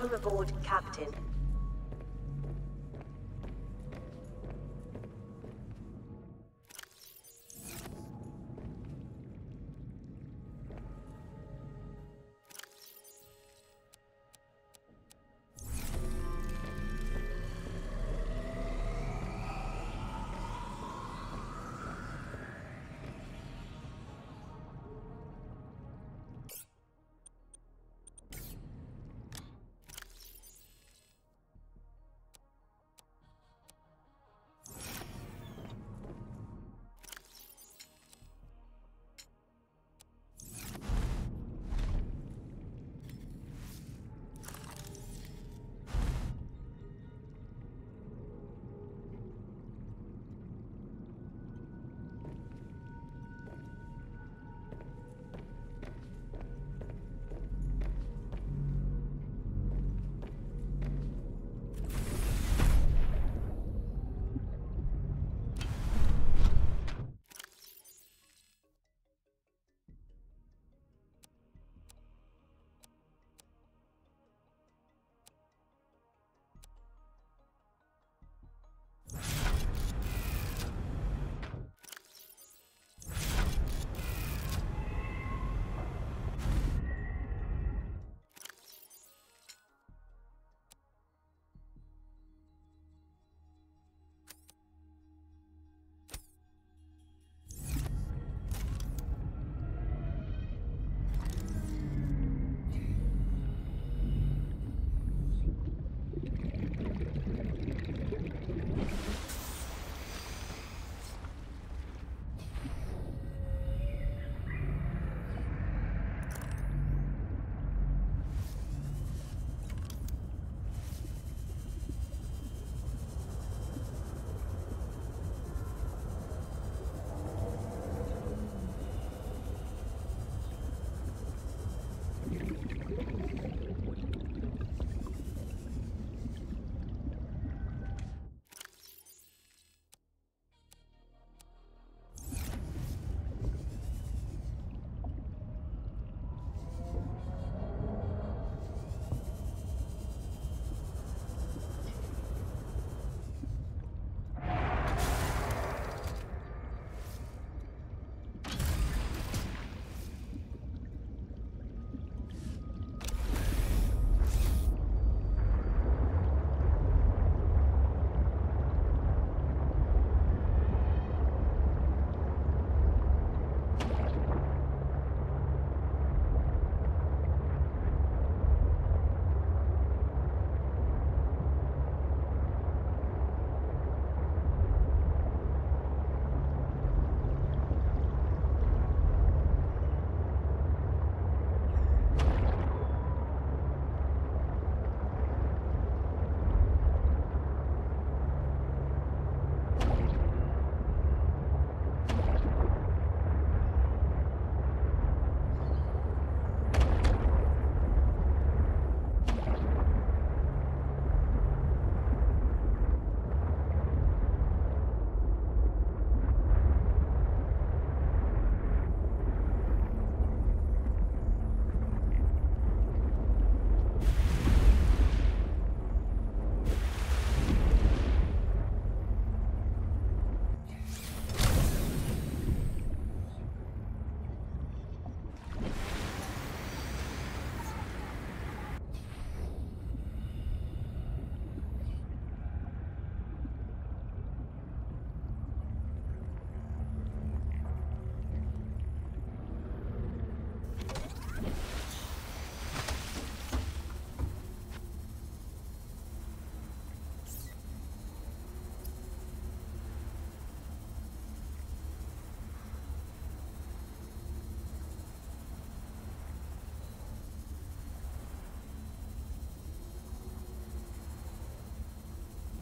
Welcome aboard, Captain.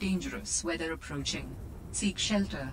Dangerous weather approaching. Seek shelter.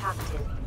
captive.